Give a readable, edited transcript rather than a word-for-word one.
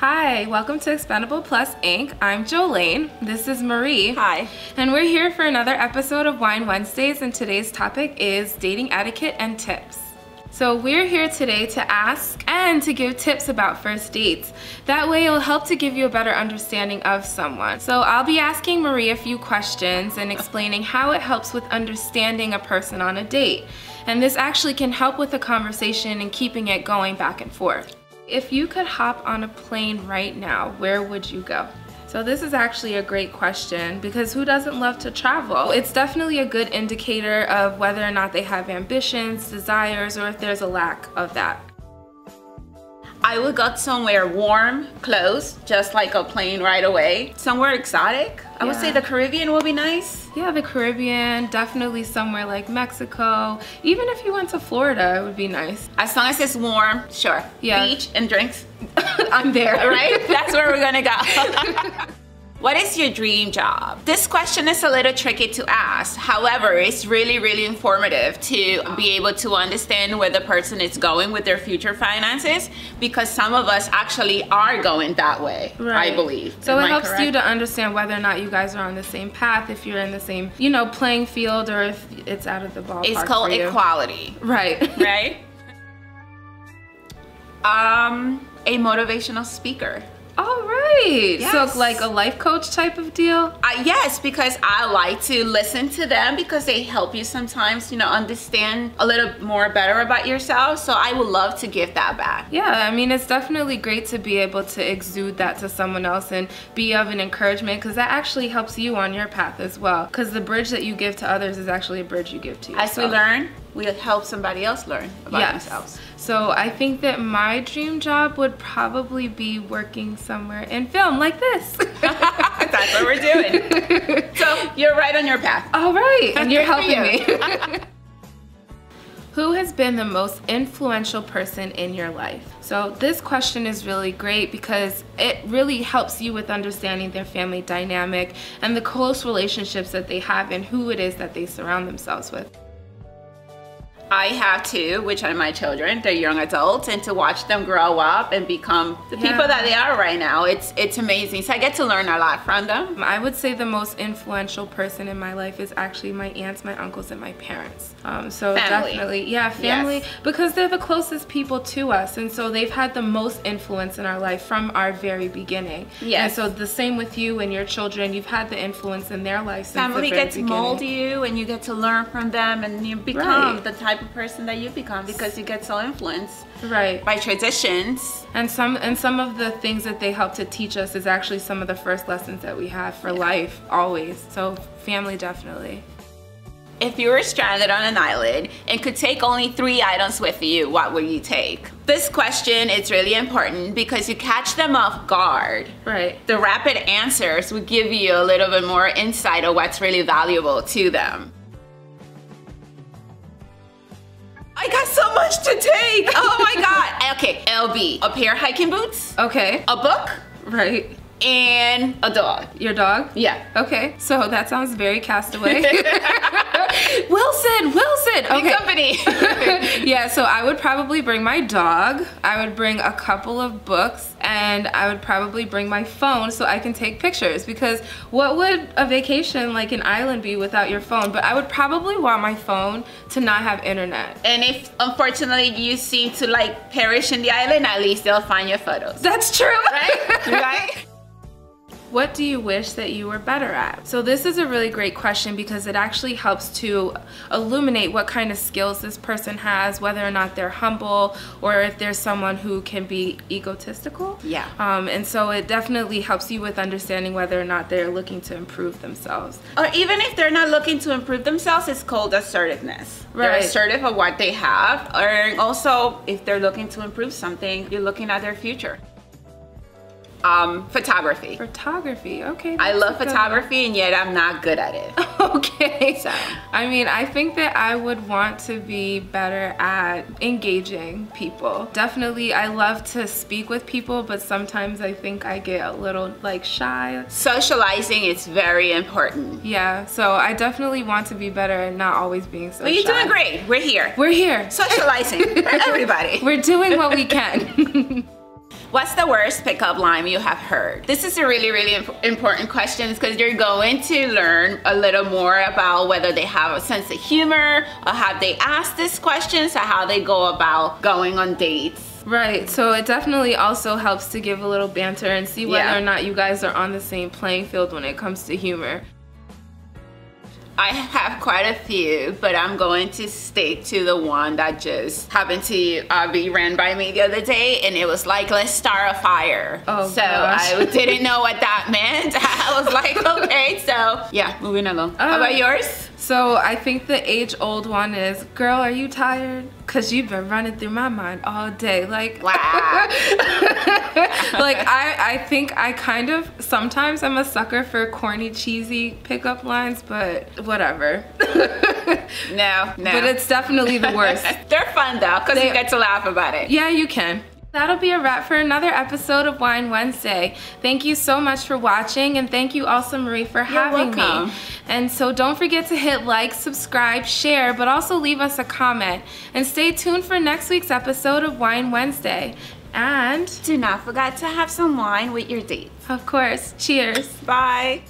Hi, welcome to Expendable Plus Inc. I'm Jolene. This is Marie. Hi. And we're here for another episode of Wine Wednesdays, and today's topic is dating etiquette and tips. So we're here today to ask and to give tips about first dates. That way it'll help to give you a better understanding of someone. So I'll be asking Marie a few questions and explaining how it helps with understanding a person on a date. And this actually can help with the conversation and keeping it going back and forth. If you could hop on a plane right now, where would you go? So this is actually a great question because who doesn't love to travel? It's definitely a good indicator of whether or not they have ambitions, desires, or if there's a lack of that. I would go somewhere warm, close, just like a plane right away. Somewhere exotic. I would say the Caribbean will be nice. Yeah, the Caribbean, definitely somewhere like Mexico. Even if you went to Florida, it would be nice. As long as it's warm, sure. Yeah. Beach and drinks. I'm there. Right? That's where we're gonna go. What is your dream job? This question is a little tricky to ask. However, it's really, really informative to be able to understand where the person is going with their future finances, because some of us actually are going that way, right. I believe. So it helps you to understand whether or not you guys are on the same path, if you're in the same, you know, playing field, or if it's out of the ballpark. It's called equality. Right. Right? A motivational speaker. All right. Yes. So like a life coach type of deal? Yes, because I like to listen to them because they help you sometimes, you know, understand a little more better about yourself. So I would love to give that back. Yeah, I mean, it's definitely great to be able to exude that to someone else and be of an encouragement, because that actually helps you on your path as well. Because the bridge that you give to others is actually a bridge you give to yourself. As we learn, we help somebody else learn about themselves. So I think that my dream job would probably be working somewhere in film like this. That's what we're doing. So you're right on your path. All right. And you're helping me. Who has been the most influential person in your life? So this question is really great because it really helps you with understanding their family dynamic and the close relationships that they have and who it is that they surround themselves with. I have two, which are my children. They're young adults, and to watch them grow up and become the people that they are right now, it's amazing. So I get to learn a lot from them. I would say the most influential person in my life is actually my aunts, my uncles, and my parents. So family. Definitely, yeah, family, yes. Because they're the closest people to us, and so they've had the most influence in our life from our very beginning. Yes. And so the same with you and your children. You've had the influence in their life since the very beginning. Family gets to mold you, and you get to learn from them, and you become the type of person that you become because you get so influenced by traditions, and some of the things that they help to teach us is actually some of the first lessons that we have for life always. So family, definitely. If you were stranded on an island and could take only 3 items with you, what would you take? This question is really important because you catch them off guard. Right. The rapid answers would give you a little bit more insight of what's really valuable to them. I got so much to take. Oh my God. Okay, LB. A pair of hiking boots. Okay. A book. Right. And a dog. Your dog? Yeah. Okay. So that sounds very Castaway. Wilson. Okay. Company. Yeah, so I would probably bring my dog. I would bring a couple of books, and I would probably bring my phone so I can take pictures, because what would a vacation like an island be without your phone? But I would probably want my phone to not have internet. And if unfortunately you seem to like perish in the island, at least they'll find your photos. That's true. Right? Right? What do you wish that you were better at? So this is a really great question because it actually helps to illuminate what kind of skills this person has, whether or not they're humble or if there's someone who can be egotistical. Yeah. And so it definitely helps you with understanding whether or not they're looking to improve themselves. Or even if they're not looking to improve themselves, it's called assertiveness. Right. They're assertive of what they have, or also if they're looking to improve something, you're looking at their future. Photography. Okay. I love photography and yet I'm not good at it. Okay. So I mean, I think that I would want to be better at engaging people. Definitely, I love to speak with people, but sometimes I think I get a little like shy. Socializing is very important. Yeah, so I definitely want to be better at not always being so shy. But you're doing great. We're here. Socializing for everybody. We're doing what we can. What's the worst pickup line you have heard? This is a really, really important question because you're going to learn a little more about whether they have a sense of humor or have they asked these questions or how they go about going on dates. Right, so it definitely also helps to give a little banter and see whether or not you guys are on the same playing field when it comes to humor. I have quite a few, but I'm going to stick to the one that just happened to be ran by me the other day, and it was like, let's start a fire. Oh, so gosh. I didn't know what that meant. I was like, okay, so yeah, moving along. How about yours? So I think the age-old one is, girl, are you tired? Cause you've been running through my mind all day. Like, wow. Like I think I kind of, sometimes I'm a sucker for corny, cheesy pickup lines, but whatever. No. But it's definitely the worst. They're fun though, cause you get to laugh about it. Yeah, you can. That'll be a wrap for another episode of Wine Wednesday. Thank you so much for watching, and thank you also, Marie, for having me. And so don't forget to hit like, subscribe, share, but also leave us a comment. And stay tuned for next week's episode of Wine Wednesday. And do not forget to have some wine with your date. Of course. Cheers. Bye.